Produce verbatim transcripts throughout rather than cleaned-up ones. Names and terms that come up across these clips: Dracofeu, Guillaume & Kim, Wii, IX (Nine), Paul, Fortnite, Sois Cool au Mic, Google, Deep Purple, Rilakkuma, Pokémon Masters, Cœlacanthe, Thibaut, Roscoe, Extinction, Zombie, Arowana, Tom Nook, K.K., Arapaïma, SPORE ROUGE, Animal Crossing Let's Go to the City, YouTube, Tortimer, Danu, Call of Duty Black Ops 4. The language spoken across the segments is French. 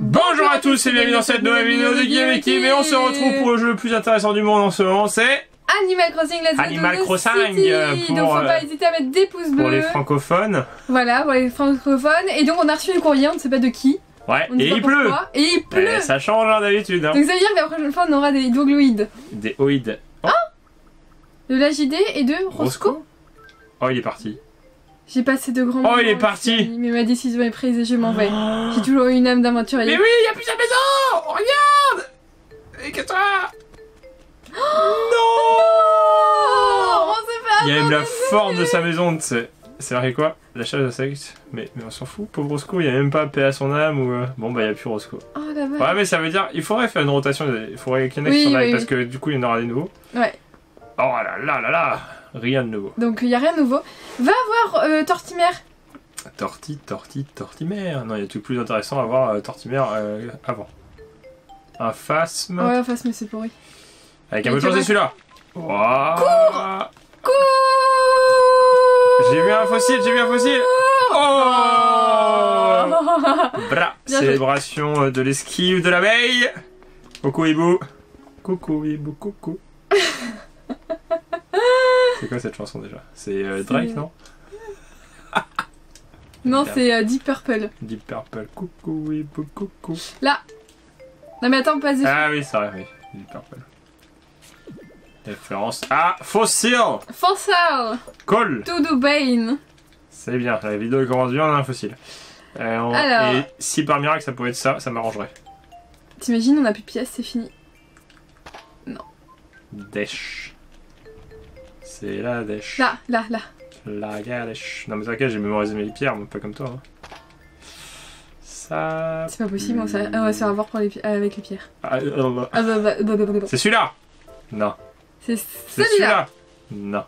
Bonjour à tous et bienvenue dans cette nouvelle vidéo de Guillaume et Kim, et on se retrouve pour le jeu le plus intéressant du monde en ce moment, c'est Animal Crossing Let's Go to the City. Donc faut pas hésiter à mettre des pouces bleus. Pour les francophones. Voilà, pour les francophones. Et donc on a reçu le courrier, on ne sait pas de qui. Ouais, et il pleut. Et il pleut. Et ça change hein, d'habitude. Hein. Donc ça veut dire que la prochaine fois on aura des dogloïdes. Des oïdes. Oh. Ah, de la J D et de Roscoe. Roscoe. Oh, il est parti. J'ai passé de grands moments. Oh, il est parti. Mais ma décision est prise et je m'en vais. Oh. J'ai toujours eu une âme d'aventurier. Mais oui, il n'y a plus sa maison. Oh, regarde. Et que toi oh. Non, non, on s'est fait abandonner. Il y a même la forme de sa maison, tu sais. C'est marqué quoi? La chasse d'insectes. Mais, mais on s'en fout, pauvre Roscoe, il n'y a même pas paix à son âme ou... Euh... Bon bah il n'y a plus Roscoe. Oh la vache. Ouais mais ça veut dire, il faudrait faire une rotation, il faudrait qu'il y en ait qui s'en aillent parce que du coup il y en aura des nouveaux. Ouais. Oh là là là là, rien de nouveau. Donc il n'y a rien de nouveau. Va voir euh, Tortimer. Torti, Torti, Tortimer. Non, il y a tout plus intéressant à voir euh, Tortimer euh, avant. Un phasme. Ouais, un phasme c'est pourri. Avec un peu de chance c'est celui-là. Cours. J'ai vu un fossile, j'ai vu un fossile. Oh, bra. Célébration de l'esquive de l'abeille. Coucou hibou. Coucou hibou, coucou. C'est quoi cette chanson déjà? C'est euh, Drake, non? Non, c'est euh, Deep Purple. Deep Purple, coucou hibou, coucou. Là. Non mais attends, pas dessus. Ah oui, ça arrive, oui. Deep Purple. Référence à fossile. Fossile. Cool. To do Bane. C'est bien, la vidéo commence bien, on a un fossile. Euh, on... Alors... Et si par miracle ça pouvait être ça, ça m'arrangerait. T'imagines, on a plus de pièces, c'est fini. Non. Dèche. C'est la dèche. Là, là, là. La galèche. Non mais t'inquiète, j'ai mémorisé mes pierres, mais pas comme toi. Hein. Ça... C'est pas possible, on va se faire avoir pour les... avec les pierres. Ah, ah, bah, bah, bah, bah, bah. C'est celui-là. Non. C'est celui-là. Celui non.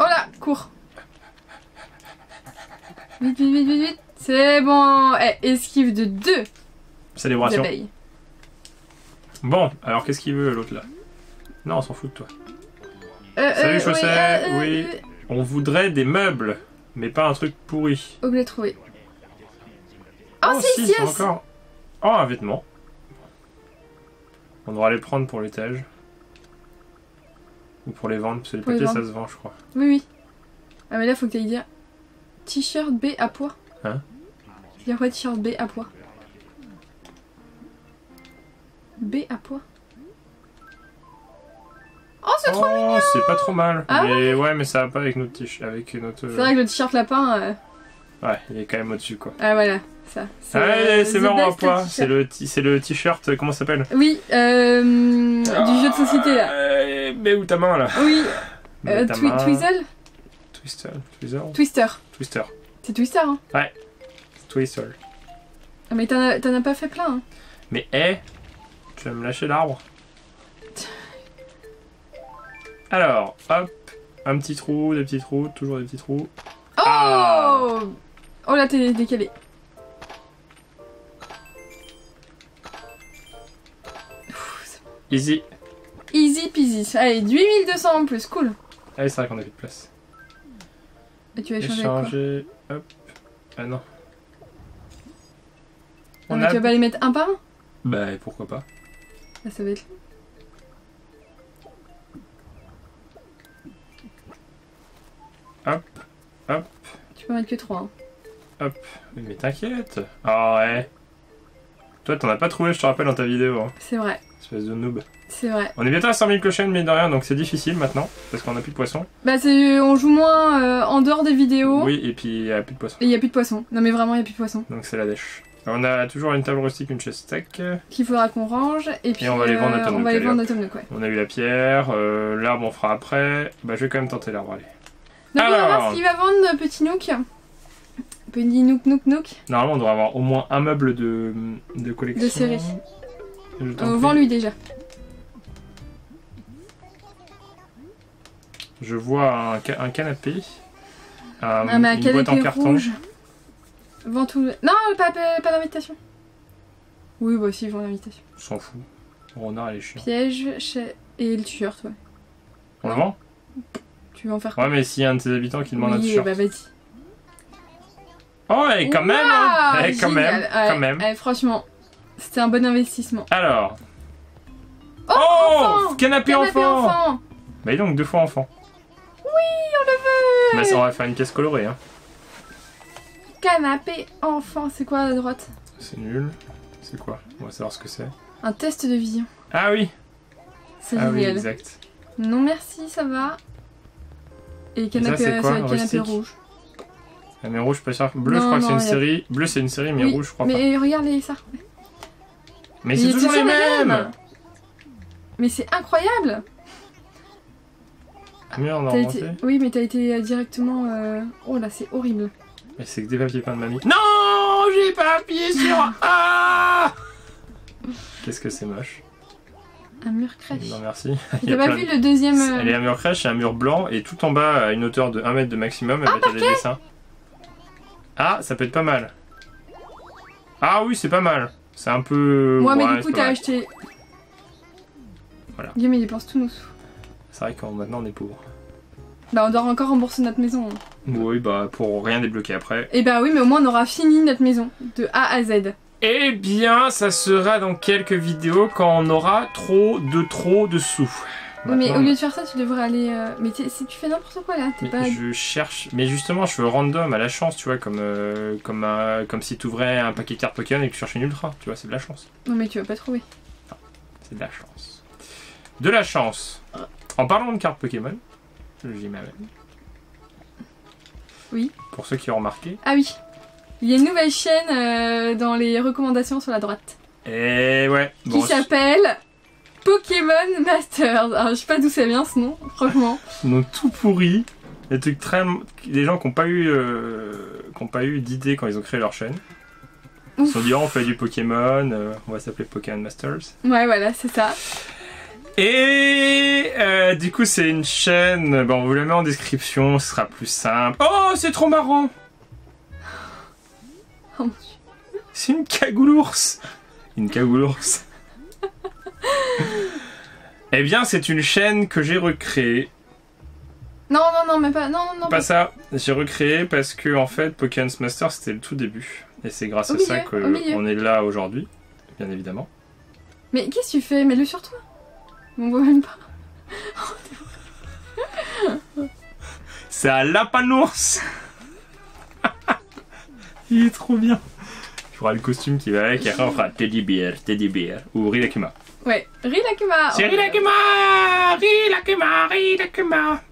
Oh là, cours. Vite, vite, vite, vite, vite. C'est bon. Eh, esquive de deux. Célébration. Bon, alors qu'est-ce qu'il veut l'autre là? Non, on s'en fout de toi. Euh, Salut euh, Chausset, oui, euh, oui. Euh, on voudrait des meubles, mais pas un truc pourri. Obligé de trouver. Oh, oh si, si, yes. Encore. Oh, un vêtement. On devra les prendre pour l'étage. Ou pour les vendre, parce que les papiers ça se vend, je crois. Oui, oui. Ah, mais là, faut que t'ailles dire t-shirt B à poids. Hein? Il y a quoi, t-shirt B à poids? B à poids? Oh, c'est oh, trop mignon! C'est pas trop mal. Ah, mais ouais. ouais, mais ça va pas avec notre t-shirt. C'est vrai que le t-shirt lapin. Euh... Ouais, il est quand même au-dessus, quoi. Ah, voilà. Ça. Ah ouais, c'est marrant à poids. C'est le t-shirt, comment ça s'appelle? Oui, euh, du ah, jeu de société là. Euh, mais où ta main là? Oui, euh, twi main. Twizzle Twister. Twister. Twister. Twister. C'est Twister, hein? Ouais. Twister. Ah, mais t'en as pas fait plein, hein? Mais hé, hey, tu vas me lâcher l'arbre. Alors, hop, un petit trou, des petits trous, toujours des petits trous. Oh ah. Oh là, t'es décalé. Easy. Easy peasy. Allez, huit mille deux cents en plus, cool. Allez, c'est vrai qu'on a plus de place. Et tu vas échanger. Échanger. Hop. Ah non. Non, mais a... tu vas pas les mettre un par un? Bah, pourquoi pas. Là, ça va être. Hop. Hop. Tu peux mettre que trois. Hein. Hop. Mais t'inquiète. Ah ouais. Toi, t'en as pas trouvé, je te rappelle, dans ta vidéo. Hein. C'est vrai. Espèce de noob. C'est vrai. On est bientôt à cent mille clochons, mais de rien, donc c'est difficile maintenant, parce qu'on a plus de poissons. Bah, on joue moins euh, en dehors des vidéos. Oui, et puis il n'y a plus de poissons. Et il n'y a plus de poissons. Non, mais vraiment, il n'y a plus de poissons. Donc c'est la dèche. On a toujours une table rustique, une chaise stack. Qu'il faudra qu'on range, et puis et on va les vendre à Tom Nook. On va les vendre à Tom Nook, ouais. On a eu la pierre, euh, l'arbre on fera après. Bah, je vais quand même tenter l'arbre, allez. Donc, alors... on va voir s'il va vendre Petit Nook. Petit Nook, Nook, Nook. Normalement, on devrait avoir au moins un meuble de, de collection. De série. On vend lui déjà. Je vois un, ca un canapé. Un, ah, mais une un boîte canapé en carton. Rouge. Vend tout le... Non, pas, pas, pas d'invitation. Oui, bah si, ils vend l'invitation. On s'en fout. Renard, elle est chiant. Piège chez... et le t-shirt, ouais. On le vend? Tu veux en faire quoi? Ouais, mais s'il y a un de tes habitants qui demande oui, un t-shirt. Bah vas-y. Oh, et quand wow, même, hein. Et quand même, ouais, quand même. Ouais, franchement, c'était un bon investissement. Alors. Oh, oh enfant. Canapé, canapé enfant, enfant. Bah donc, deux fois enfant. Oui, on le veut. Bah ça, on va faire une caisse colorée. Hein. Canapé enfant, c'est quoi à la droite? C'est nul. C'est quoi? On va savoir ce que c'est. Un test de vision. Ah oui. C'est ah génial. Oui, exact. Non merci, ça va. Et canapé, et ça, quoi, canapé rouge. Ah, mais rouge, je suis pas sûr. Bleu, non, je crois non, que c'est une a... série. Bleu, c'est une série, mais oui, rouge, je crois mais pas. Mais regardez ça. Mais c'est toujours les mêmes. mêmes. Mais c'est incroyable. Merde, on a été... Oui, mais t'as été directement. Euh... Oh là, c'est horrible. Mais c'est que des papiers peints de mamie. Non, j'ai pas appuyé sur. Ah. Qu'est-ce que c'est moche. Un mur crèche. Non merci. T'as pas vu de... le deuxième. Euh... Elle est un mur crèche, c'est un mur blanc et tout en bas à une hauteur de un mètre de maximum avec ah, des dessins. Ah, ça peut être pas mal. Ah oui, c'est pas mal. C'est un peu. Moi, ouais, mais du coup, t'as acheté. Voilà. Guillaume, il dépense tous nos sous. C'est vrai que maintenant on est pauvre. Bah, on doit encore rembourser notre maison. Hein. Oui, bah, pour rien débloquer après. Et bah, oui, mais au moins on aura fini notre maison de A à Z. Eh bien, ça sera dans quelques vidéos quand on aura trop de trop de sous. Maintenant, mais au lieu de faire ça, tu devrais aller... Euh... Mais si tu fais n'importe quoi là, t'es pas... Je cherche... Mais justement, je veux random, à la chance, tu vois, comme euh, comme, un, comme si tu ouvrais un paquet de cartes Pokémon et que tu cherches une ultra, tu vois, c'est de la chance. Non mais tu vas pas trouver. Non, c'est de la chance. De la chance. En parlant de cartes Pokémon, j'y mets même. Oui. Pour ceux qui ont remarqué. Ah oui. Il y a une nouvelle chaîne euh, dans les recommandations sur la droite. Et ouais. Qui bon, s'appelle... Pokémon Masters. Alors, je sais pas d'où ça vient ce nom, franchement. Donc tout pourri, des trucs très, des gens qui n'ont pas eu, euh, qui n'ont pas eu d'idée quand ils ont créé leur chaîne. Ouf. Ils se sont dit oh, on fait du Pokémon, euh, on va s'appeler Pokémon Masters. Ouais voilà c'est ça. Et euh, du coup c'est une chaîne, bon on vous la met en description, ce sera plus simple. Oh c'est trop marrant. Oh, c'est une cagoulours. Une cagoulours. Eh bien, c'est une chaîne que j'ai recréée. Non, non, non, mais pas... Non, non, pas mais... ça. J'ai recréé parce que, en fait, Pokémon Masters, c'était le tout début. Et c'est grâce au à milieu, ça qu'on est là aujourd'hui, bien évidemment. Mais qu'est-ce que tu fais? Mets-le sur toi. On voit même pas. C'est un lapin-ours. Il est trop bien. Tu auras le costume qui va avec et après on fera Teddy Bear, Teddy Bear ou Rilakkuma. Ouais, Rilakkuma. C'est Rilakkuma, Rilakkuma, Rilakkuma.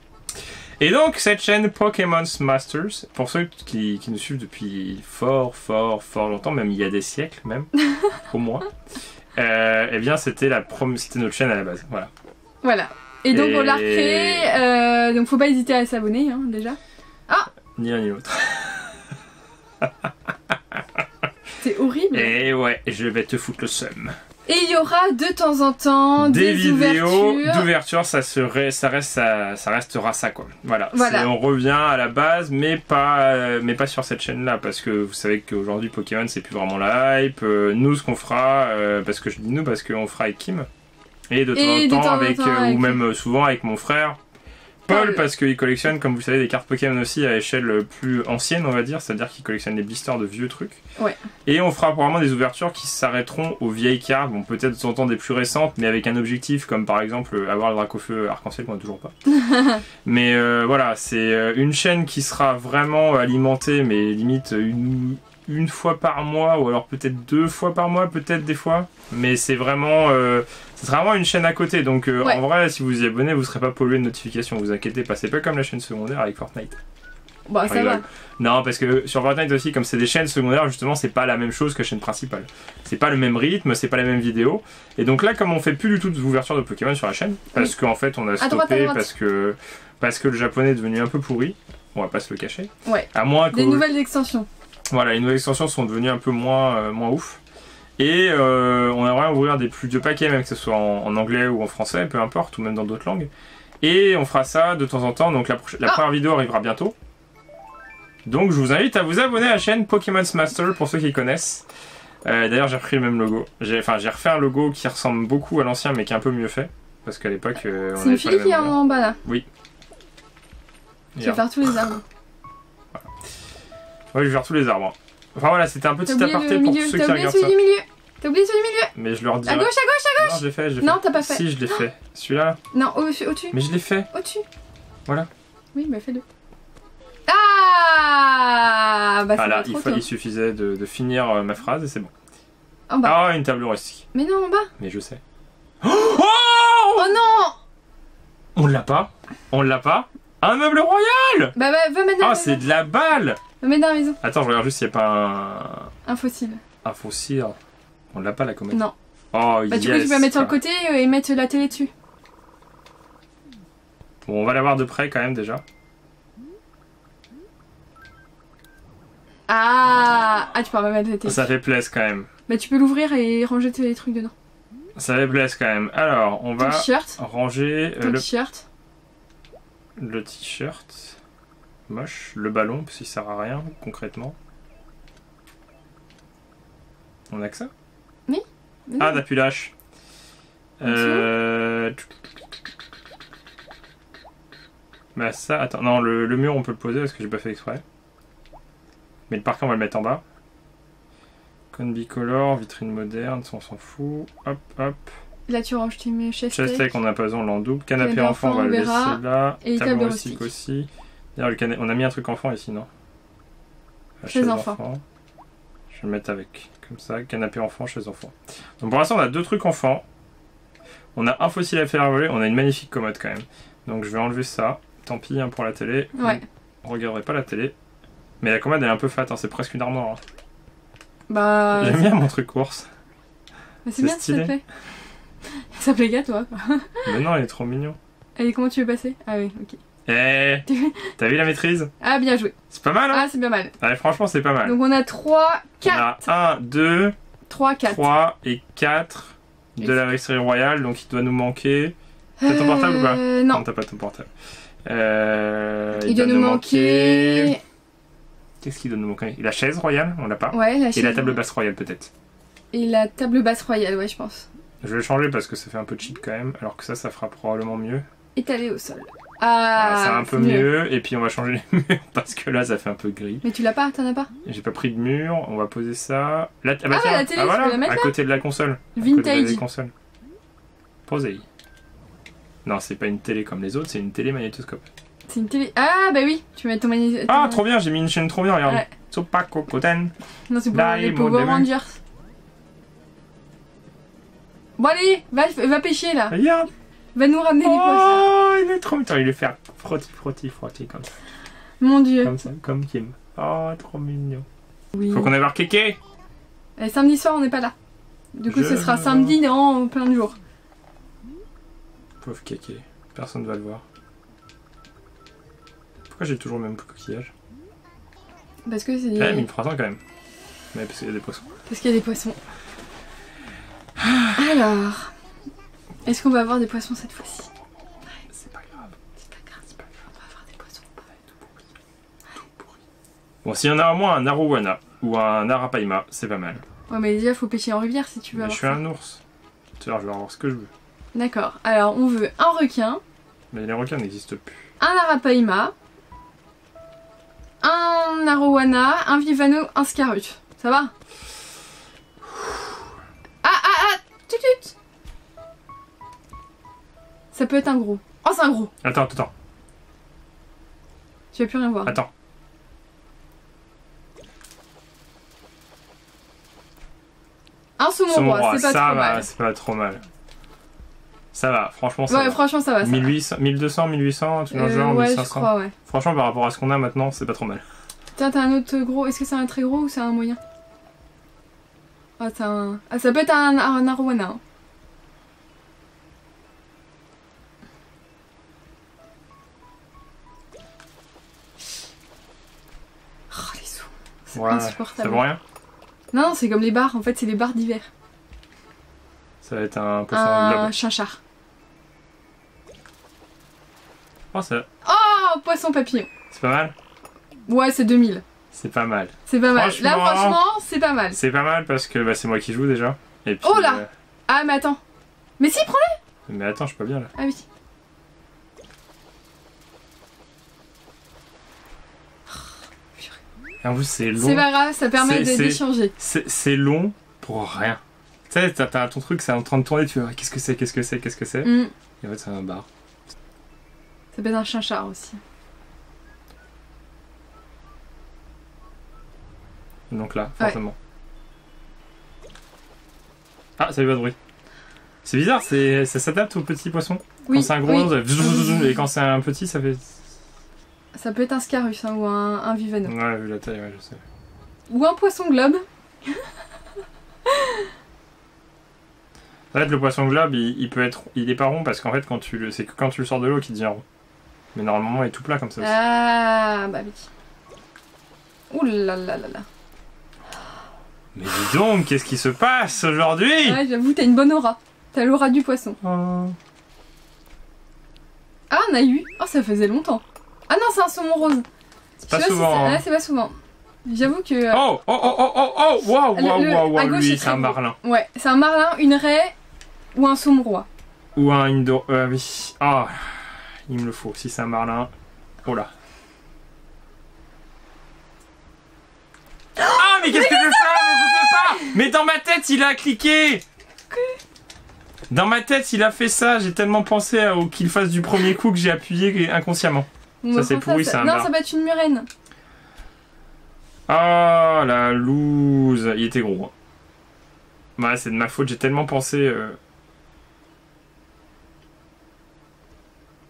Et donc cette chaîne Pokémon Masters, pour ceux qui, qui nous suivent depuis fort, fort, fort longtemps, même il y a des siècles même, au moins, euh, eh bien c'était la prom c'était notre chaîne à la base, voilà. Voilà. Et donc et... on l'a recréée, euh, donc faut pas hésiter à s'abonner hein, déjà. Ah. Ni l'un ni l'autre. C'est horrible. Et ouais, je vais te foutre le seum. Et il y aura de temps en temps des, des vidéos d'ouverture, ça, ça, reste, ça, ça restera ça quoi. Voilà, voilà. On revient à la base, mais pas, euh, mais pas sur cette chaîne-là, parce que vous savez qu'aujourd'hui Pokémon c'est plus vraiment la hype. Euh, nous ce qu'on fera, euh, parce que je dis nous, parce qu'on fera avec Kim, et de temps et en temps, temps, avec, temps euh, avec, ou même euh, souvent avec mon frère Paul, Paul. Parce qu'il collectionne, comme vous savez, des cartes Pokémon aussi à échelle plus ancienne, on va dire, c'est-à-dire qu'il collectionne des blisters de vieux trucs. Ouais. Et on fera probablement des ouvertures qui s'arrêteront aux vieilles cartes, bon peut-être de temps en temps des plus récentes, mais avec un objectif comme par exemple avoir le Dracofeu arc-en-ciel qu'on n'a toujours pas. Mais euh, voilà, c'est une chaîne qui sera vraiment alimentée, mais limite une, une fois par mois, ou alors peut-être deux fois par mois, peut-être des fois. Mais c'est vraiment... Euh, c'est vraiment une chaîne à côté, donc euh, ouais. En vrai, si vous vous y abonnez, vous serez pas pollué de notifications, vous inquiétez pas, c'est pas comme la chaîne secondaire avec Fortnite. Bah ça va. Non, parce que sur Fortnite aussi, comme c'est des chaînes secondaires, justement, c'est pas la même chose que chaîne principale. C'est pas le même rythme, c'est pas les mêmes vidéos. Et donc là, comme on fait plus du tout d'ouverture de Pokémon sur la chaîne, parce oui. qu'en fait, on a stoppé, à droite, à droite. Parce, que, parce que le japonais est devenu un peu pourri, on va pas se le cacher. Ouais. À moins que... Des nouvelles extensions. Voilà, les nouvelles extensions sont devenues un peu moins, euh, moins ouf. Et euh, on aimerait ouvrir des plus de paquets, même que ce soit en, en anglais ou en français, peu importe, ou même dans d'autres langues. Et on fera ça de temps en temps, donc la, la ah. première vidéo arrivera bientôt. Donc je vous invite à vous abonner à la chaîne Pokémon Master pour ceux qui connaissent. Euh, D'ailleurs j'ai repris le même logo, enfin j'ai refait un logo qui ressemble beaucoup à l'ancien mais qui est un peu mieux fait. Parce qu'à l'époque... Euh, c'est une fille qui est en bas là. Oui. Je vais faire tous les arbres. Ouais, je gère tous les arbres. Enfin voilà, c'était un petit aparté pour tous ceux qui regardent ça. T'as oublié celui du milieu. T'as oublié celui du milieu. Mais je leur dis. À gauche, à gauche, à gauche. Non, je l'ai fait, je l'ai fait. Non, t'as pas fait. Si, je l'ai fait. Celui-là. Non, au-dessus. Mais je l'ai fait. Au-dessus. Voilà. Oui, bah fais-le. Ah bah, voilà, il, il suffisait de, de finir euh, ma phrase et c'est bon. En bas. Ah, une table rustique. Mais non, en bas. Mais je sais. Oh, oh non. On l'a pas. On l'a pas. Un meuble royal. Bah, bah, va maintenant. Ah, c'est de la balle. Va mettre dans la maison. Attends, je regarde juste s'il n'y a pas un... Un fossile. Un fossile. On l'a pas, la comète. Non. Oh, bah, yes. Du coup, tu peux la mettre sur le côté et mettre la télé dessus. Bon, on va la voir de près quand même déjà. Ah, ah, tu peux remettre la télé. Ça fait plaisir quand même. Bah tu peux l'ouvrir et ranger les trucs dedans. Ça fait plaisir quand même. Alors on va ranger euh, le t-shirt. Le t-shirt moche, le ballon parce qu'il sert à rien concrètement. On a que ça. Oui. oui. Ah t'as plus l'âche. Euh... Bah ça, attends, non le, le mur on peut le poser parce que j'ai pas fait exprès. Mais le parquet on va le mettre en bas. Cône bicolore, vitrine moderne, on s'en fout. Hop hop. Là tu ranges, tu mets chestec. On a pas besoin, on l'en double. Canapé enfant, on va le laisser là. Et table rustique aussi. D'ailleurs on a mis un truc enfant ici, non? Chez enfant. Je vais le mettre avec. Comme ça, canapé enfant, chez enfant. Donc pour l'instant on a deux trucs enfants. On a un fossile à faire voler, on a une magnifique commode quand même. Donc je vais enlever ça. Tant pis hein, pour la télé. Ouais. On regarderait pas la télé. Mais la commode elle est un peu fat, hein. C'est presque une armoire. Hein. Bah. J'aime bien mon truc course. Mais c'est bien stylé. Ça te plaît. Ça plaît gars toi. Mais non, elle est trop mignon. Allez, comment tu veux passer? Ah oui, ok. Eh t'as vu la maîtrise? Ah, bien joué. C'est pas mal hein. Ah, c'est pas mal. Allez, franchement, c'est pas mal. Donc on a trois, quatre. On a un, deux, trois, quatre. trois et quatre de Exactement. La maîtrise royale, donc il doit nous manquer. T'as euh... ton portable ou pas? Non. Non, t'as pas ton portable. Euh... Il, il doit nous manquer. manquer... Qu'est-ce qu'il doit nous manquer? La chaise royale, on l'a pas. Ouais, la chaise. Et la table basse royale peut-être. Et la table basse royale, ouais, je pense. Je vais changer parce que ça fait un peu cheap quand même, alors que ça, ça fera probablement mieux. Étalé au sol. Ah, voilà, c'est un peu mieux. mieux. Et puis on va changer les murs parce que là, ça fait un peu gris. Mais tu l'as pas, t'en as pas? J'ai pas pris de mur. On va poser ça. La ah, bah, ah la télé, ah, voilà, tu peux la mettre à côté de la console. Vintage. Posez. Non, c'est pas une télé comme les autres, c'est une télé magnétoscope. C'est une télé. Ah bah oui, tu mets ton magnétoscope. Ah trop bien, j'ai mis une chaîne trop bien, regarde. Ouais. Sopacocoten. Non c'est pour les Power Rangers. Bon allez, va, va pêcher là. Regarde. Va nous ramener oh, des poissons. Oh il est trop mignon, il le fait frotti frotti frotti comme ça. Mon dieu. Comme ça, comme Kim. Oh trop mignon. Oui. Faut qu'on aille voir K K. Et samedi soir on n'est pas là. Du coup Je... ce sera samedi dans plein de jours. Pauvre K K, personne ne va le voir. Pourquoi j'ai toujours le même coquillage? Parce que c'est... Des... Ouais, mais il prend temps quand même. Mais parce qu'il y a des poissons. Parce qu'il y a des poissons. Alors... Est-ce qu'on va avoir des poissons cette fois-ci? Ouais. C'est pas grave. C'est pas grave. C'est pas grave. On va avoir des poissons. Pas tout pourri. Ouais. Tout pourri. Bon, s'il y en a au moins un Arowana ou un Arapaïma, c'est pas mal. Ouais, mais déjà, faut pêcher en rivière si tu veux mais avoir je suis ça. un ours. Tu vois, je vais avoir ce que je veux. D'accord. Alors, on veut un requin. Mais les requins n'existent plus. Un Arapaïma. Un Arowana, un Vivano, un Scarut. Ça va? Ah ah ah tutut. Ça peut être un gros. Oh c'est un gros. Attends, attends. Tu vas plus rien voir. Attends. Un saumon roi, c'est pas trop mal. C'est pas trop mal. Ça va, franchement ça ouais, va. franchement ça va. Ça mille huit cents, va. mille deux cents, mille huit cents, tout dans le euh, genre, ouais, mille cinq cents. Je crois, ouais. Franchement par rapport à ce qu'on a maintenant, c'est pas trop mal. Tiens, t'as un autre gros, est-ce que c'est un très gros ou c'est un moyen? Ah, t'as un... Ah, ça peut être un, un Arowana. Hein. Oh, les sous. C'est ouais, insupportable. Ça vaut rien? Non, non, c'est comme les bars, en fait, c'est les bars d'hiver. Ça va être un poisson globe. Un chinchard. Oh, ça... oh poisson papillon. C'est pas mal. Ouais, c'est deux mille. C'est pas mal. C'est pas mal. Franchement... Là, franchement, c'est pas mal. C'est pas mal parce que bah, c'est moi qui joue déjà. Et puis, oh là euh... ah, mais attends. Mais si, prends-le. Mais attends, je suis pas bien là. Ah oui. Oh, purée. En plus, c'est long. C'est pas grave, ça permet d'échanger. C'est long pour rien. Tu sais, t'as ton truc, c'est en train de tourner, tu vois, qu'est-ce que c'est, qu'est-ce que c'est, qu'est-ce que c'est. Mm. Et en fait, c'est un bar. Ça peut être un chinchard aussi. Donc là, forcément. Ouais. Ah, ça fait pas de bruit. C'est bizarre, ça s'adapte aux petits poissons. Oui, quand c'est un gros, oui. Ça fait... et quand c'est un petit, ça fait... Ça peut être un scarus hein, ou un, un vivano. Ouais, vu la taille, ouais, je sais. Ou un poisson globe. En fait, le poisson globe, il, il peut être, il est pas rond parce qu'en fait, quand tu le, c'est que quand tu le sors de l'eau qu'il devient rond. Mais normalement, il est tout plat comme ça aussi. Ah bah oui. Ouh là là là là. Mais dis donc, qu'est-ce qui se passe aujourd'hui? Ouais, j'avoue, t'as une bonne aura. T'as l'aura du poisson. Oh. Ah, on a eu. Oh, ça faisait longtemps. Ah non, c'est un saumon rose. C'est pas, si ça... hein. ah, pas souvent. J'avoue que... Oh, oh, oh, oh, oh, oh, waouh, waouh, waouh, waouh, lui, c'est un marlin. Ouais, c'est un marlin, une raie ou un saumon roi. Ou un indo... Euh, oui. Ah, il me le faut. Si c'est un marlin... Oh là. Ah, mais qu'est-ce que je fais? Mais je sais pas. Mais dans ma tête, il a cliqué. Dans ma tête, il a fait ça. J'ai tellement pensé au qu'il fasse du premier coup que j'ai appuyé inconsciemment. Bon, ça c'est pourri, c'est un Non, bar. Ça va être une murène. Ah, la loose. Il était gros. Bah, c'est de ma faute, j'ai tellement pensé... Euh...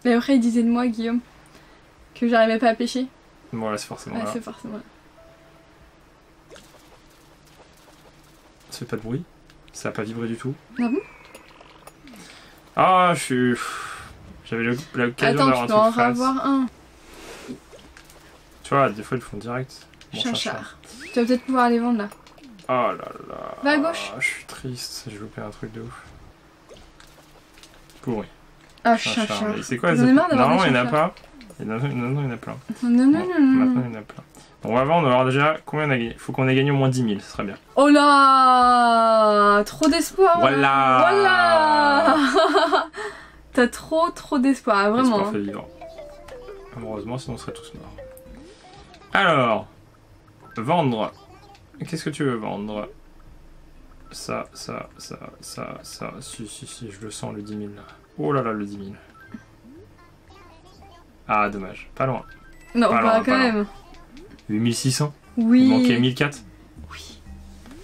Mais après, il disait de moi, Guillaume, que j'arrivais pas à pêcher. Voilà, c'est forcément ouais, là. c'est forcément là. Ça fait pas de bruit. Ça a pas vibré du tout. Ah bon? Ah, je suis... J'avais l'occasion d'avoir un truc. Attends, tu dois en avoir un. Tu vois, des fois ils le font direct. Bon, Chinchard. Tu vas peut-être pouvoir aller vendre là. Oh là là. Va à gauche. Je suis triste, j'ai loupé un truc de ouf. Pourri. Ah, Chinchard. C'est quoi? Normalement il n'y en a pas. Non, non, il y en a plein. Non, non, non. Maintenant il y en a plein. Bon, avant, on va voir déjà combien on a gagné. Faut qu'on ait gagné au moins dix mille, ce serait bien. Oh là! Trop d'espoir! Voilà! Voilà! T'as trop trop d'espoir, vraiment. L'espoir fait vivre. Heureusement, sinon on serait tous morts. Alors, vendre. Qu'est-ce que tu veux vendre? Ça, ça, ça, ça, ça. Si, si, si, je le sens, le dix mille là. Oh là là, le dix mille. Ah, dommage. Pas loin. Non, pas, pas loin, quand pas même. Loin. huit mille six cents? Oui. Il manquait mille quatre? Oui.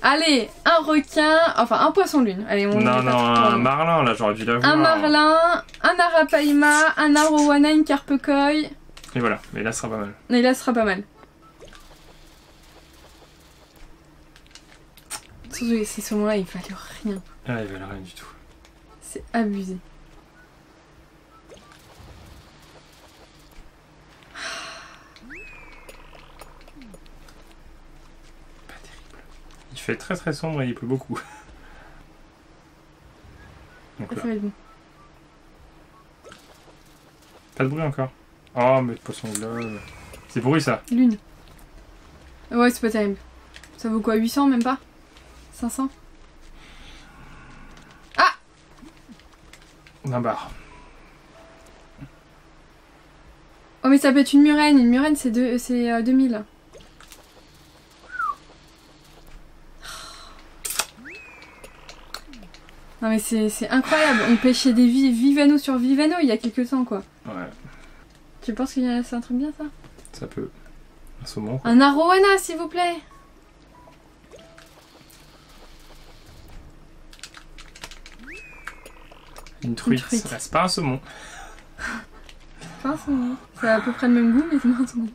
Allez, un requin, enfin un poisson lune. Allez, on Non, non, un marlin, là, j'aurais dû l'avoir. Un marlin, un arapaïma, un arowana, une carpe-coille. Et voilà, mais là, ce sera pas mal. Et là, ce sera pas mal. Surtout ces saumons-là, ils valent rien. Ah, ils valent rien du tout. C'est abusé. Il fait très très sombre et il pleut beaucoup. Donc, là. Ça va être bon. Pas de bruit encore. Oh, mais le poisson globe. C'est pourri ça. Lune. Ouais, c'est pas terrible. Ça vaut quoi, huit cents même pas? cinq cents? Ah! Un bar. Oh, mais ça peut être une murène. Une murène, c'est euh, deux mille. Non mais c'est incroyable, on pêchait des vivano sur vivano il y a quelques temps quoi. Ouais. Tu penses qu'il y a un truc bien ça? Ça peut. Un saumon. Quoi. Un arowana s'il vous plaît. Une truite. Une truite. C'est pas un saumon. C'est pas un saumon. C'est à peu près le même goût mais c'est pas un saumon.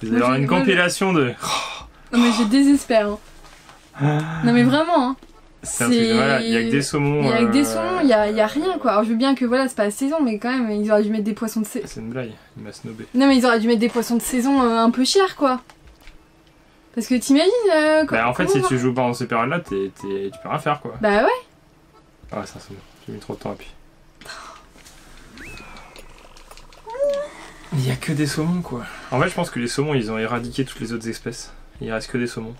Vous allez avoir une compilation de... Non mais je désespère. Hein. Ah. Non mais vraiment. Hein. C'est un truc, voilà, il y a que des saumons. Il y a que des saumons, il n'y a, y a rien quoi. Alors je veux bien que voilà, c'est pas la saison, mais quand même, ils auraient dû mettre des poissons de saison. C'est une blague, il m'a snobé. Non mais ils auraient dû mettre des poissons de saison euh, un peu chers quoi. Parce que t'imagines... Euh, bah en fait, si tu joues pas dans ces périodes-là, tu peux rien faire quoi. Bah ouais. Ouais, c'est un saumon. J'ai mis trop de temps à appuyer. Il n'y a que des saumons quoi. En fait je pense que les saumons ils ont éradiqué toutes les autres espèces. Il reste que des saumons.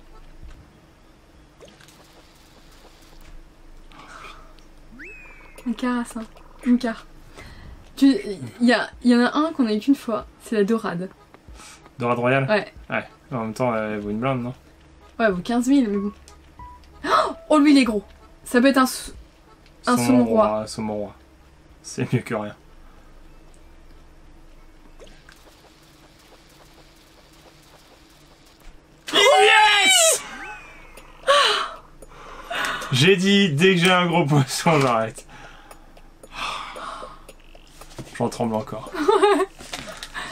Un carassin. Une carte. Il y, y en a un qu'on a eu qu'une fois, c'est la dorade. Dorade royale? Ouais. Ouais. En même temps, elle vaut une blinde, non? Ouais, elle vaut quinze mille, mais bon. Oh, lui, il est gros. Ça peut être un, un saumon, saumon roi. roi. Saumon roi. C'est mieux que rien. Yes! J'ai dit, dès que j'ai un gros poisson, j'arrête. J'en tremble encore.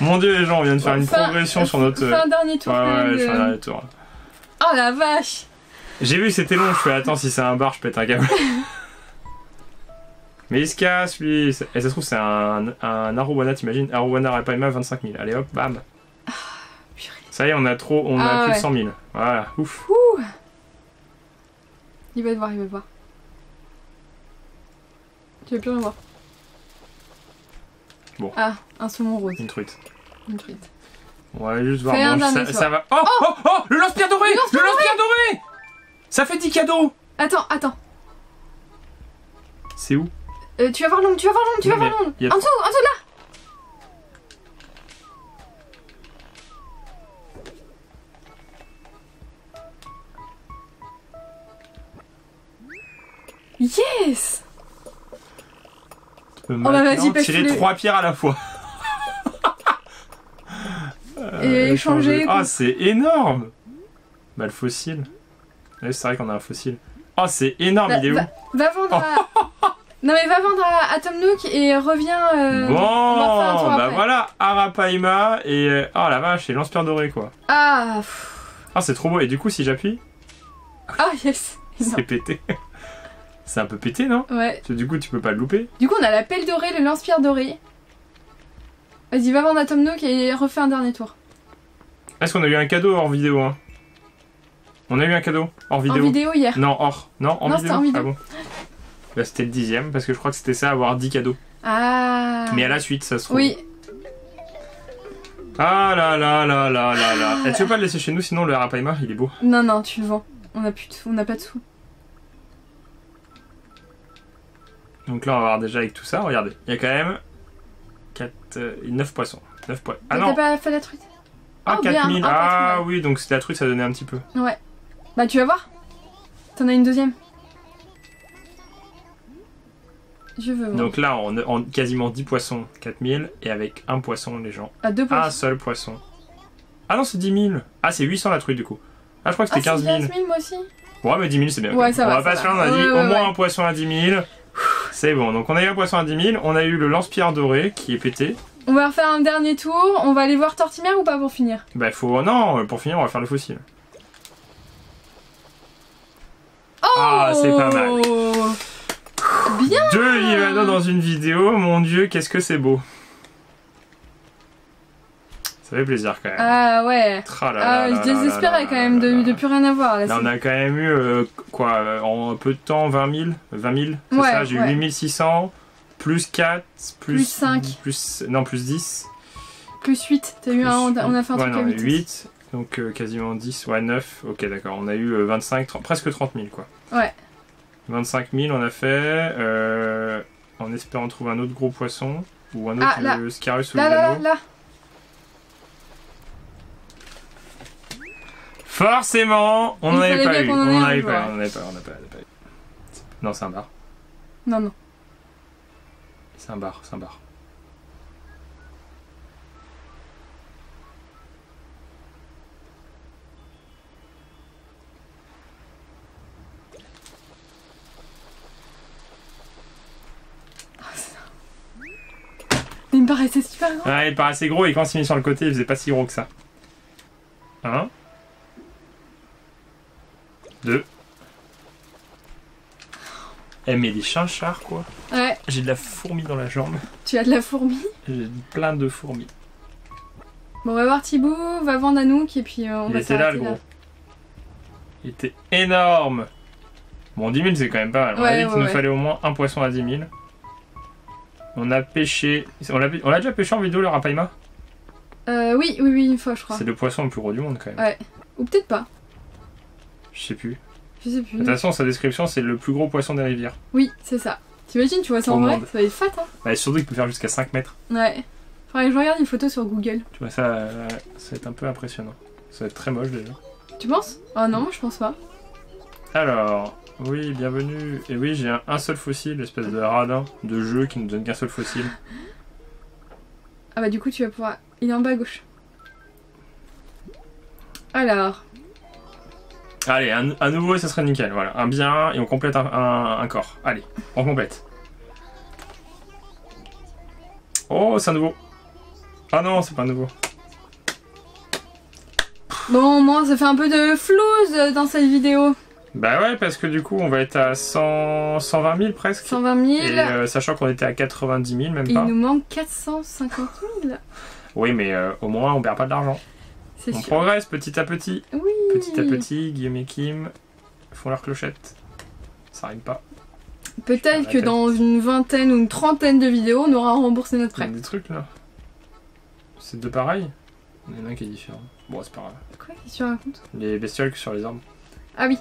Mon dieu, les gens, on vient de faire ouais, une fin, progression sur notre... Fin euh... dernier tour. Ouais, ouais, de... je fais un dernier tour. Oh la vache! J'ai vu que c'était long, je fais attends, si c'est un bar, je pète un câble. Mais il se casse, lui. Et ça se trouve, c'est un, un Arowana, t'imagines? Arowana Arapaïma, vingt-cinq mille. Allez hop, bam. Ah, purée. Ça y est, on a trop, on ah, a plus ouais. de cent mille. Voilà, ouf. Ouh. Il va te voir, il va te voir. Tu veux plus rien voir. Bon. Ah, un saumon rose. Une truite. Une truite. On va juste voir. Un bon, ça, ça va. Oh, oh, oh, oh, le lance-pierre doré. Le lance-pierre doré, doré. Ça fait dix cadeaux. Attends, attends. C'est où? euh, Tu vas voir l'ombre, tu vas voir l'ombre, tu vas voir l'ombre. En dessous, en dessous là. Yes. On va vas-y tirer trois pierres à la fois. euh, Et échanger. Ah, c'est énorme. Bah le fossile. Ouais, c'est vrai qu'on a un fossile. Oh, c'est énorme, bah, il est va, où va vendre à... Non mais va vendre à, à Tom Nook et reviens. Euh, bon, on va bah après. Voilà, Arapaïma et euh, oh la vache, et lance-pierre doré quoi. Ah. Ah, c'est trop beau. Et du coup, si j'appuie. Ah yes. C'est pété. C'est un peu pété, non? Ouais. Parce que du coup, tu peux pas le louper. Du coup, on a la pelle dorée, le lance-pierre doré. Vas-y, va vendre à Tom Nook et refais un dernier tour. Est-ce qu'on a eu un cadeau hors vidéo hein? On a eu un cadeau hors vidéo. En vidéo hier. Non, hors. Non, en non, vidéo. En vidéo. Ah bon. Bah, c'était le dixième parce que je crois que c'était ça, avoir dix cadeaux. Ah. Mais à la suite, ça se trouve. Oui. Ah là là là là là là. Ah. Tu veux pas le laisser chez nous, sinon le Arapaïma, il est beau. Non, non, tu le vends. On a plus de sous, on n'a pas de sous. Donc là, on va voir déjà avec tout ça. Regardez, il y a quand même quatre, neuf poissons. neuf poissons. Ah non. T'as pas fait la truite? Ah, oh, quatre mille. Ah oui, donc c'était la truite, ça donnait un petit peu. Ouais. Bah, tu vas voir. T'en as une deuxième. Je veux voir. Donc là, on a quasiment dix poissons, quatre mille. Et avec un poisson, les gens. Ah, deux poissons. Un seul poisson. Ah non, c'est dix mille. Ah, c'est huit cents la truite, du coup. Ah, je crois que c'était ah, quinze mille. quinze mille, moi aussi. Ouais, mais dix mille, c'est bien. Ouais, ça on va, va pas se faire, on a dit ouais, ouais, au moins ouais. un poisson à dix mille. C'est bon, donc on a eu un poisson à dix mille, on a eu le lance-pierre doré qui est pété. On va refaire un dernier tour, on va aller voir Tortimer ou pas pour finir? Bah faut... non, pour finir on va faire le fossile. Oh, ah, c'est pas mal. Bien. Deux Livano dans une vidéo, mon dieu, qu'est-ce que c'est beau. Ça fait plaisir quand même. Ah ouais. Tralala, ah, je désespérais quand même de, de plus rien avoir. Là, là, on a quand même eu, euh, quoi, en peu de temps, vingt mille. vingt mille, c'est ouais, ça, j'ai ouais. eu huit mille six cents, plus quatre, plus, plus cinq, plus, non, plus dix. Plus huit, t'as eu un, on a fait un ouais, truc non, à huit. huit, donc euh, quasiment dix, ouais, neuf, ok, d'accord, on a eu vingt-cinq, trente, presque trente mille, quoi. Ouais. vingt-cinq mille, on a fait, euh, en espérant trouver un autre gros poisson, ou un autre ah, euh, Scarus ou le là, là, là. Forcément, on n'en avait pas eu, on n'en avait pas, on n'en avait pas, on n'en avait pas eu. Non, c'est un bar. Non, non. C'est un bar, c'est un bar. Il me paraissait super gros. Ouais, il paraissait gros et quand il mis sur le côté, il faisait pas si gros que ça. Hein? deux. Eh mais des chinchards quoi. Ouais. J'ai de la fourmi dans la jambe. Tu as de la fourmi? J'ai plein de fourmis. Bon on va voir Thibaut, va vendre à Nook et puis euh, on il va s'arrêter là. Il était là le gros. Il était énorme. Bon dix mille c'est quand même pas mal. On ouais, a dit ouais, qu'il ouais. nous fallait au moins un poisson à dix mille. On a pêché... On l'a déjà pêché en vidéo le Arapaïma? Euh oui, oui, oui, une fois je crois. C'est le poisson le plus gros du monde quand même. Ouais. Ou peut-être pas. Je sais plus. Je sais plus. De toute façon, sa description, c'est le plus gros poisson des rivières. Oui, c'est ça. T'imagines, tu vois ça en vrai, ça va être fat, hein. Bah, surtout qu'il peut faire jusqu'à cinq mètres. Ouais. Faudrait que je regarde une photo sur Google. Tu vois, ça, euh, ça va être un peu impressionnant. Ça va être très moche déjà. Tu penses? Ah non, moi je pense pas. Alors, oui, bienvenue. Et oui, j'ai un, un seul fossile, espèce de radin de jeu qui ne donne qu'un seul fossile. Ah bah, du coup, tu vas pouvoir. Il est en bas à gauche. Alors. Allez, un, un nouveau, ça serait nickel. Voilà, un bien, et on complète un, un, un corps. Allez, on complète. Oh, c'est un nouveau. Ah non, c'est pas un nouveau. Bon, moi, ça fait un peu de flouze dans cette vidéo. Bah ouais, parce que du coup, on va être à cent, cent vingt mille presque. cent vingt mille. Et euh, sachant qu'on était à quatre-vingt-dix mille, même pas. Il nous manque quatre cent cinquante mille. Oui, mais euh, au moins, on perd pas de l'argent. On sûr. Progresse petit à petit. Oui. Petit à petit, Guillaume et Kim font leur clochette. Ça rime pas. Peut-être que dans une vingtaine ou une trentaine de vidéos, on aura remboursé notre prêt. Il y a des trucs là. C'est deux pareils. Il y en a un qui est différent. Bon, c'est pas grave. Quoi? Qu'est-ce que tu racontes? Les bestioles sur les arbres. Ah oui.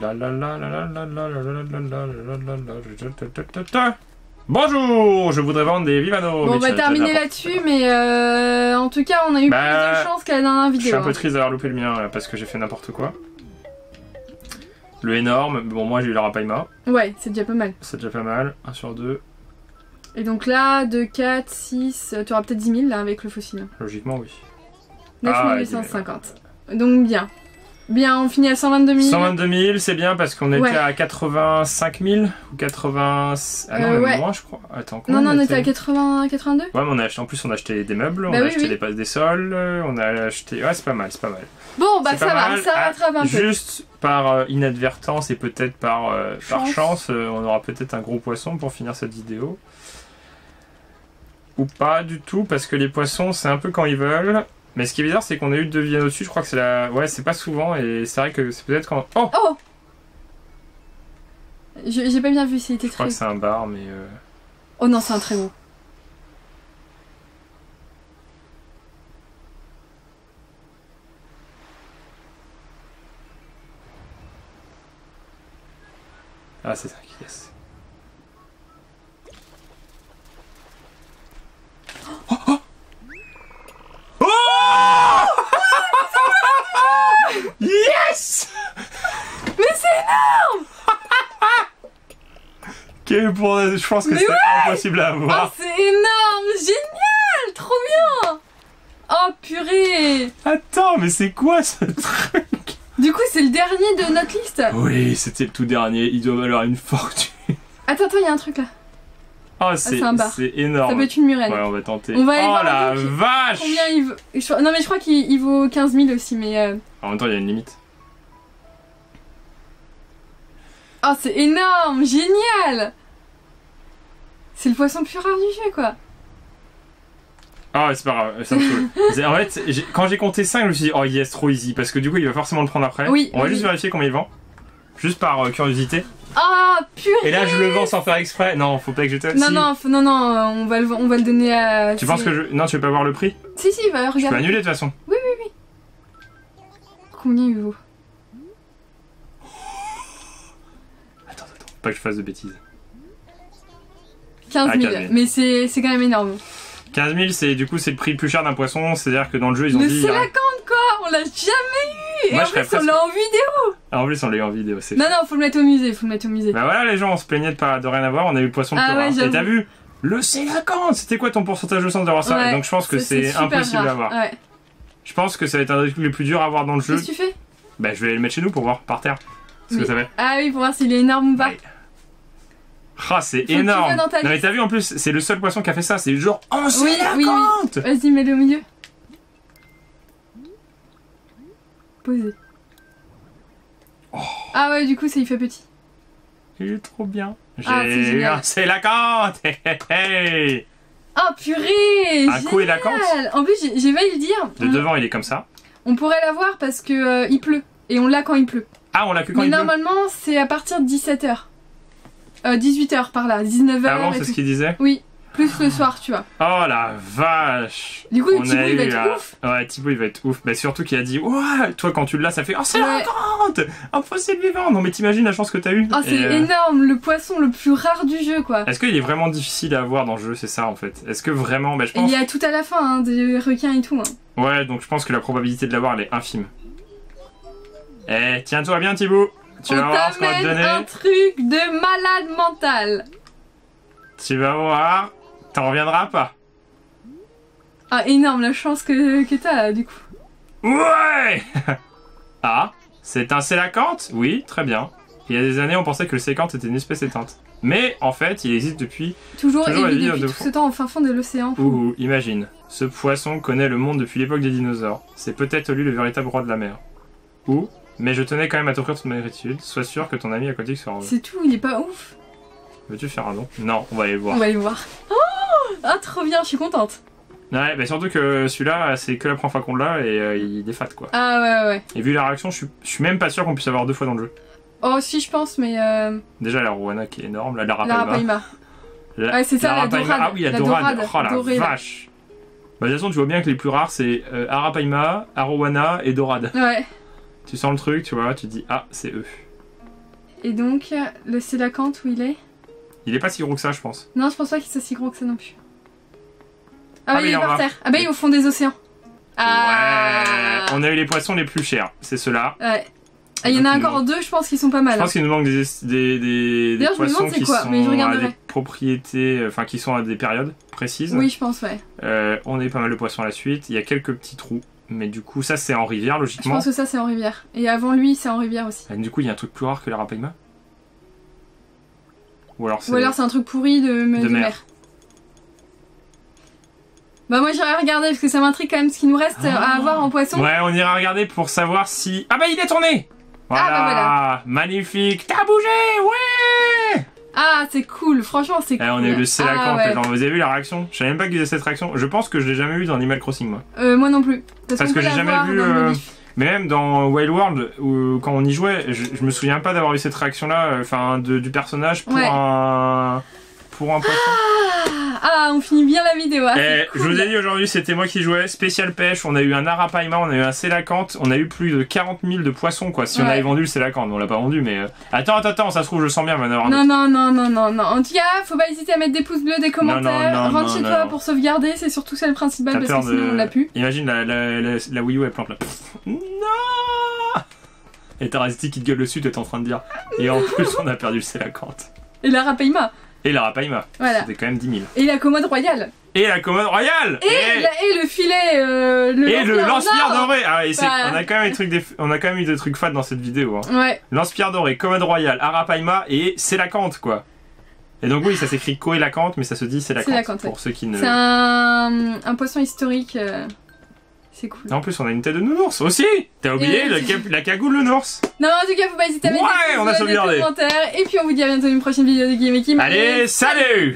La la la la la la la la la la la la la. Bonjour, je voudrais vendre des Vivano. Bon, on va terminer là-dessus, mais euh, en tout cas, on a eu bah, plus de chance qu'à la dernière vidéo. Je suis un peu triste d'avoir loupé le mien là, parce que j'ai fait n'importe quoi. Le énorme, bon, moi j'ai eu l'Arapaïma. Ouais, c'est déjà pas mal. C'est déjà pas mal, un sur deux. Et donc là, deux, quatre, six, tu auras peut-être dix mille là avec le fossile. Logiquement, oui. neuf mille huit cent cinquante. Ah, donc bien. Bien, on finit à cent vingt-deux mille. cent vingt-deux mille, c'est bien parce qu'on était ouais. à quatre-vingt-cinq mille ou quatre-vingts. Ah non, euh, même ouais. moins, je crois. Attends, non, non, on, on était à quatre-vingts, quatre-vingt-deux. Ouais, mais on a acheté... en plus, on a acheté des meubles, bah on oui, a acheté oui. des passes des sols, on a acheté. Ouais, c'est pas mal, c'est pas mal. Bon, bah ça va, mal. ça rattrape un peu. Juste par euh, inadvertance et peut-être par, euh, par chance, euh, on aura peut-être un gros poisson pour finir cette vidéo. Ou pas du tout, parce que les poissons, c'est un peu quand ils veulent. Mais ce qui est bizarre, c'est qu'on a eu deux vidéos dessus. Je crois que c'est la. Ouais, c'est pas souvent et c'est vrai que c'est peut-être quand. Oh, oh. J'ai pas bien vu, c'était très. Je crois que c'est un bar, mais. Euh... Oh non, c'est un très beau. Ah, c'est ça qui casse. Oh, oh. Yes! Mais c'est énorme! Quel pour... Je pense que c'était ouais impossible à avoir. Oh, c'est énorme! Génial! Trop bien! Oh purée! Attends, mais c'est quoi ce truc? Du coup, c'est le dernier de notre liste. Oui, c'était le tout dernier. Il doit valoir une fortune. Attends, attends, il y a un truc là. Oh, c'est ah, énorme. Ça peut être une murène. Ouais, on va tenter. On va aller oh voir la vache! Combien il vaut... Non, mais je crois qu'il vaut quinze mille aussi, mais. Euh... En même temps, il y a une limite. Oh, c'est énorme! Génial! C'est le poisson le plus rare du jeu, quoi. Ah, c'est pas grave, ça me saoule. En fait, quand j'ai compté cinq, je me suis dit, oh yes, trop easy, parce que du coup, il va forcément le prendre après. Oui, on va oui. juste vérifier combien il vend. Juste par euh, curiosité. Ah, purée! Et là, je le vends sans faire exprès. Non, faut pas que je te. Non, si. non, non, non, on va le, on va le donner à. Tu penses que je. Non, tu veux pas voir le prix? Si, si, va bah, regarder. Je peux annuler de toute façon. Oui, oui, oui. Combien il vaut? Attends, attends, pas que je fasse de bêtises. quinze mille, ah, quinze mille. Mais c'est quand même énorme. quinze mille, c'est du coup, c'est le prix le plus cher d'un poisson. C'est-à-dire que dans le jeu, ils ont mais dit. Mais c'est la cante, quoi! On l'a jamais eu! Et moi, en, je plus, presque... on l'a en vidéo. Ah, en plus, on l'a eu en vidéo. Non, non, faut le mettre au musée, faut le mettre au musée. Bah voilà, les gens, on se plaignait de, pas, de rien avoir, on a eu le poisson de ah ouais, et t'as vu, le Cœlacanthe. C'était quoi ton pourcentage de chance d'avoir ça ouais, donc je pense que c'est impossible rare. à avoir. Ouais. Je pense que ça va être un des trucs les plus durs à avoir dans le jeu. Qu'est-ce que tu fais? Bah je vais le mettre chez nous pour voir, par terre. Ce oui. que ça fait. Ah oui, pour voir s'il est énorme ou pas. Ouais. Ah, c'est énorme. Non mais t'as vu, en plus, c'est le seul poisson qui a fait ça, c'est genre, oh, c'est oui, oui, oui. Vas-y, mets-le au milieu. Oh. Ah ouais, du coup ça il fait petit. Il est trop bien. J'ai ah, c'est la cante. Oh purée. Un coup et la cante. En plus j'ai failli le dire. De on... devant il est comme ça. On pourrait l'avoir parce que euh, il pleut. Et on l'a quand il pleut. Ah on l'a que quand Mais il pleut. Mais normalement c'est à partir de dix-sept heures. Euh, dix-huit heures par là, dix-neuf heures. Ah bon, c'est ce qu'il disait. Oui. plus le soir, tu vois. Oh la vache. Du coup, Thibaut il va être à... ouf. Ouais, Thibaut il va être ouf. Mais surtout qu'il a dit, ouais, toi quand tu l'as, ça fait, oh c'est la grande, impossible vivant. Non mais t'imagines la chance que t'as eu. Oh, c'est euh... énorme, le poisson le plus rare du jeu, quoi. Est-ce qu'il est vraiment difficile à avoir dans le jeu, c'est ça en fait? Est-ce que vraiment, bah, je pense... Il y a tout à la fin, hein, des requins et tout. Hein. Ouais, donc je pense que la probabilité de l'avoir elle est infime. Eh, tiens-toi bien Thibaut. Tu vas voir ce qu'on va te donner. Un truc de malade mental. Tu vas voir, t'en reviendras pas. Ah, énorme la chance que, que t'as là, du coup. Ouais. Ah, c'est un cœlacanthe? Oui, très bien. Il y a des années, on pensait que le cœlacanthe était une espèce éteinte. Mais en fait, il existe depuis... Toujours, toujours élu depuis de tout fond. Ce temps au fin fond de l'océan. Ouh, imagine. Ce poisson connaît le monde depuis l'époque des dinosaures. C'est peut-être lui le véritable roi de la mer. Ou, mais je tenais quand même à t'offrir toute ma gratitude. Sois sûr que ton ami aquatique sera heureux. C'est tout, il est pas ouf. Veux-tu faire un don? Non, on va aller le voir. On va aller le voir. Oh, ah, trop bien, je suis contente. Ouais, bah surtout que celui-là, c'est que la première fois qu'on l'a et euh, il est fat, quoi. Ah ouais, ouais. Et vu la réaction, je suis même pas sûr qu'on puisse avoir deux fois dans le jeu. Oh si, je pense, mais... Euh... Déjà, la Arowana qui est énorme, la Arapaïma. La... Ouais, c'est ça, la Dorade. Ah oui, la, la Dorade. Dorade. Oh la Dorée, vache. Bah de toute façon, tu vois bien que les plus rares, c'est euh, Arapaïma, Arowana et Dorade. Ouais. Tu sens le truc, tu vois, tu dis, ah, c'est eux. Et donc, le cœlacanthe, où il est? Il est pas si gros que ça, je pense. Non, je pense pas qu'il soit si gros que ça non plus. Ah, ah bah il est par terre. Ah bah il est au fond des océans. Ah ouais. On a eu les poissons les plus chers, c'est ceux-là. Ouais. Ah, il y en a encore deux, je pense qu'ils sont pas mal. Je pense qu'il nous manque des, des, des, des poissons qui quoi, sont mais je à des propriétés, enfin qui sont à des périodes précises. Oui, je pense, ouais. Euh, on a eu pas mal de poissons à la suite. Il y a quelques petits trous. Mais du coup, ça c'est en rivière, logiquement. Je pense que ça c'est en rivière. Et avant lui, c'est en rivière aussi. Et du coup, il y a un truc plus rare que l'Arapaïma. Ou alors c'est un truc pourri de, de, de mer. mer. Bah moi j'irai regarder parce que ça m'intrigue quand même ce qu'il nous reste ah. à avoir en poisson. Ouais, on ira regarder pour savoir si... Ah bah il est tourné. Voilà, ah bah voilà. Magnifique. T'as bougé, ouais. Ah c'est cool, franchement c'est cool. Eh, on a eu le cœlacanthe, ah, ouais. Vous avez vu la réaction? Je savais même pas qu'il y avait cette réaction. Je pense que je l'ai jamais vu dans Animal Crossing moi. Euh, moi non plus. Parce, parce que j'ai jamais vu... Mais même dans Wild World, où, quand on y jouait, je, je me souviens pas d'avoir eu cette réaction-là, enfin, euh, du personnage pour ouais. un... pour un poisson. Ah, ah, on finit bien la vidéo. Ah, et cool. Je vous ai dit aujourd'hui, c'était moi qui jouais, spécial pêche, on a eu un Arapaïma, on a eu un cœlacanthe, on a eu plus de quarante mille de poissons, quoi, si ouais. on avait vendu le cœlacanthe, on l'a pas vendu, mais... Euh... Attends, attends, attends, ça se trouve, je sens bien, Manor. Non, non, non, non, non, non, en tout cas, faut pas hésiter à mettre des pouces bleus, des commentaires, non, non, non, rentre non, chez non, toi non. pour sauvegarder, c'est surtout ça le principal, parce que sinon de... on l'a pu. Imagine, la, la, la, la Wii U, elle plante là. Non. Et t'as Resti qui te gueule dessus, t'es en train de dire. Et en plus, on a perdu le cœlacanthe. Et l'Arapaïma. Et l'Arapaïma. Voilà. C'était quand même dix mille. Et la commode royale. Et la commode royale. Et, et... La, et le filet. Euh, le et le lance-pierre doré. Ah, et bah... on, a quand même trucs des... on a quand même eu des trucs fat dans cette vidéo. Hein. Ouais. Lance-pierre doré, commode royale, Arapaïma et cœlacanthe, quoi. Et donc oui, ça s'écrit Cœlacanthe, mais ça se dit cœlacanthe. Pour ouais. ceux qui ne. C'est un... un poisson historique. Euh... C'est cool. En plus, on a une tête de nounours aussi. T'as oublié euh, la, ca... la cagoule le nounours. Non, en tout cas, faut pas hésiter à mettre ouais, des, on a des commentaires. Et puis, on vous dit à bientôt dans une prochaine vidéo de Guillaume et Kim. Allez, salut.